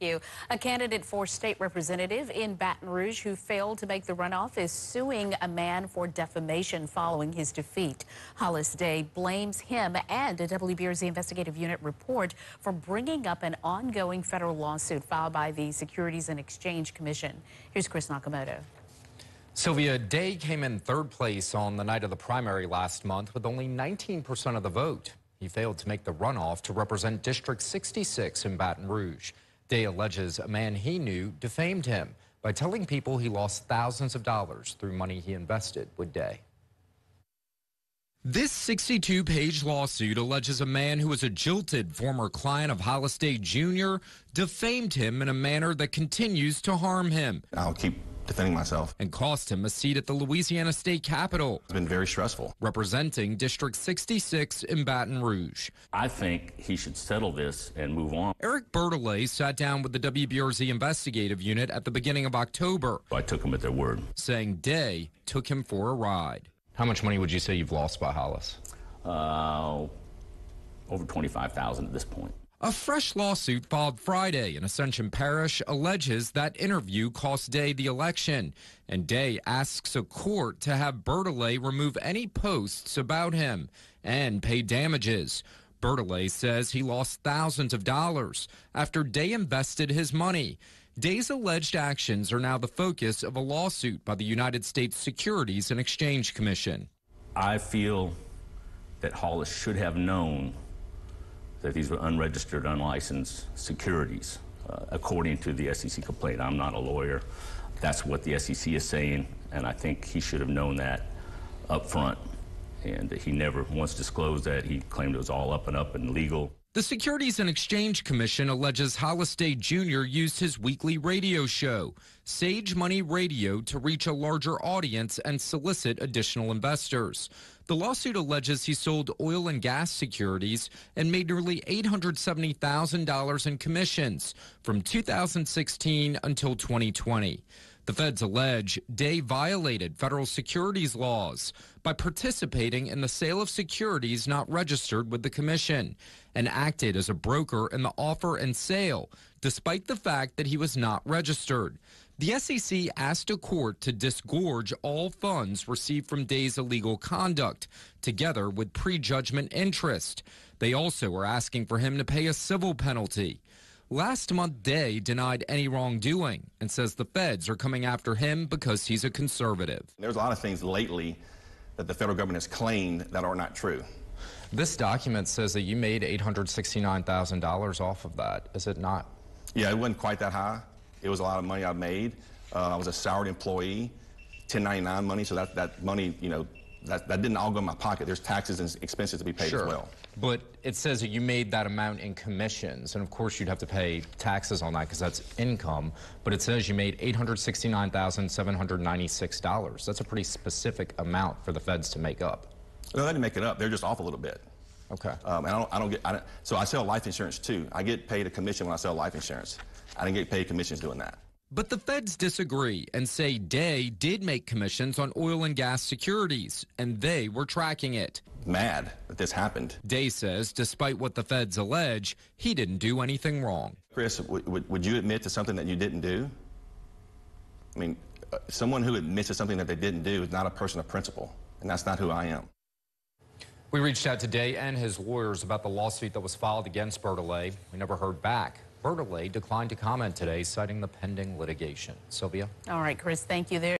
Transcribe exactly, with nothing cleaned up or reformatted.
you. A candidate for state representative in Baton Rouge who failed to make the runoff is suing a man for defamation following his defeat. Hollis Day blames him and a W B R Z investigative unit report for bringing up an ongoing federal lawsuit filed by the Securities and Exchange Commission. Here's Chris Nakamoto. Sylvia, Day came in third place on the night of the primary last month with only nineteen percent of the vote. He failed to make the runoff to represent District sixty-six in Baton Rouge. Day alleges a man he knew defamed him by telling people he lost thousands of dollars through money he invested with Day. This sixty-two page lawsuit alleges a man who was a jilted former client of Hollis Day Junior defamed him in a manner that continues to harm him. I'll keep defending myself. And cost him a seat at the Louisiana State Capitol. It's been very stressful. Representing District sixty-six in Baton Rouge. I think he should settle this and move on. Eric Bertolet sat down with the W B R Z investigative unit at the beginning of October. I took him at their word. Saying Day took him for a ride. How much money would you say you've lost by Hollis? Uh, over twenty-five thousand dollars at this point. A fresh lawsuit filed Friday in Ascension Parish alleges that interview cost Day the election, and Day asks a court to have Bertolet remove any posts about him and pay damages. Bertolet says he lost thousands of dollars after Day invested his money. Day's alleged actions are now the focus of a lawsuit by the United States Securities and Exchange Commission. I feel that Hollis should have known that these were unregistered, unlicensed securities, uh, according to the S E C complaint. I'm not a lawyer. That's what the S E C is saying, and I think he should have known that up front. And he never once disclosed that. He claimed it was all up and up and legal. The Securities and Exchange Commission alleges Hollis Day Junior used his weekly radio show, Sage Money Radio, to reach a larger audience and solicit additional investors. The lawsuit alleges he sold oil and gas securities and made nearly eight hundred seventy thousand dollars in commissions from two thousand sixteen until twenty twenty. The feds allege Day violated federal securities laws by participating in the sale of securities not registered with the commission and acted as a broker in the offer and sale, despite the fact that he was not registered. The S E C asked a court to disgorge all funds received from Day's illegal conduct, together with prejudgment interest. They also are asking for him to pay a civil penalty. Last month, Day denied any wrongdoing and says the feds are coming after him because he's a conservative. There's a lot of things lately that the federal government has claimed that are not true. This document says that you made eight hundred sixty-nine thousand dollars off of that. Is it not? Yeah, it wasn't quite that high. It was a lot of money I made. Uh, I was a salaried employee, ten ninety-nine money, so that, that money, you know, That, that didn't all go in my pocket. There's taxes and expenses to be paid, sure, as well. But it says that you made that amount in commissions, and of course you'd have to pay taxes on that because that's income. But it says you made eight hundred sixty-nine thousand seven hundred ninety-six dollars. That's a pretty specific amount for the feds to make up. No, they didn't make it up. They're just off a little bit. Okay. Um, and I don't, I don't get. I don't, so I sell life insurance too. I get paid a commission when I sell life insurance. I didn't get paid commissions doing that. But the feds disagree and say Day did make commissions on oil and gas securities, and they were tracking it. Mad that this happened. Day says, despite what the feds allege, he didn't do anything wrong. Chris, would, would you admit to something that you didn't do? I mean, uh, someone who admits to something that they didn't do is not a person of principle, and that's not who I am. We reached out to Day and his lawyers about the lawsuit that was filed against Bertolet. We never heard back. Bertolet declined to comment today, citing the pending litigation. Sylvia? All right, Chris, thank you there.